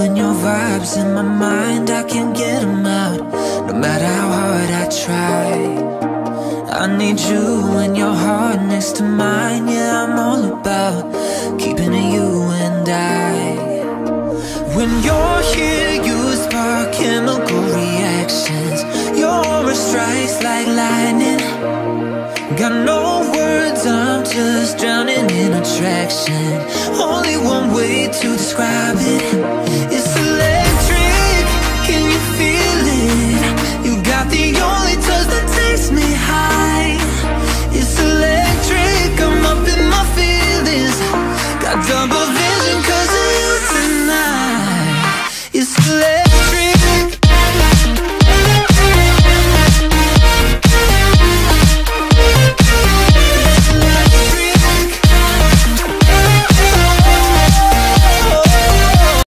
and your vibes in my mind, I can't get them out, no matter how hard I try. I need you and your heart next to mine, yeah, I'm all about keeping it you and I. When you're here, you spark chemical reactions, your aura strikes like lightning. Got no words, I'm just drowning in attraction. Only one way to describe it.